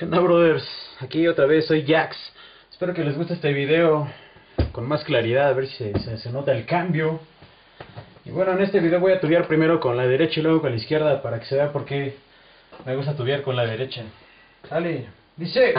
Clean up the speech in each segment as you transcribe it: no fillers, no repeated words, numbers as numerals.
¿Qué onda, brothers? Aquí otra vez soy Jax. Espero que les guste este video con más claridad, a ver si se nota el cambio. Y bueno, en este video voy a tubear primero con la derecha y luego con la izquierda para que se vea por qué me gusta tubear con la derecha. Dale, dice...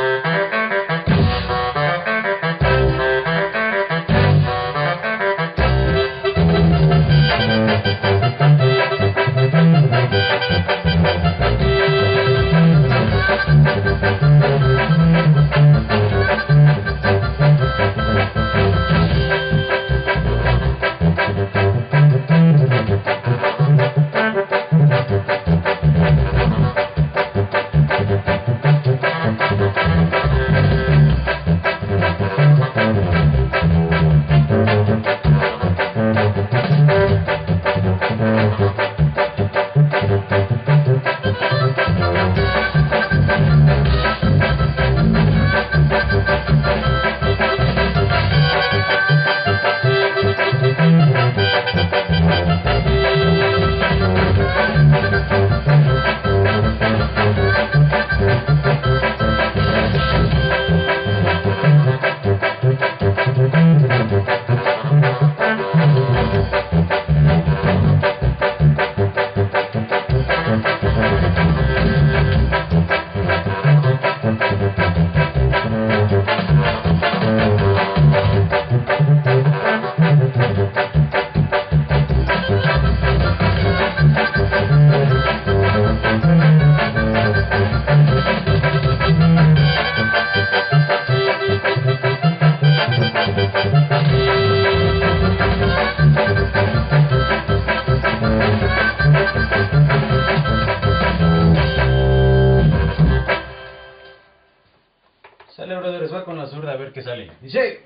Sale, brothers, va con la zurda a ver qué sale. Dice...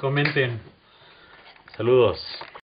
Comenten. Saludos.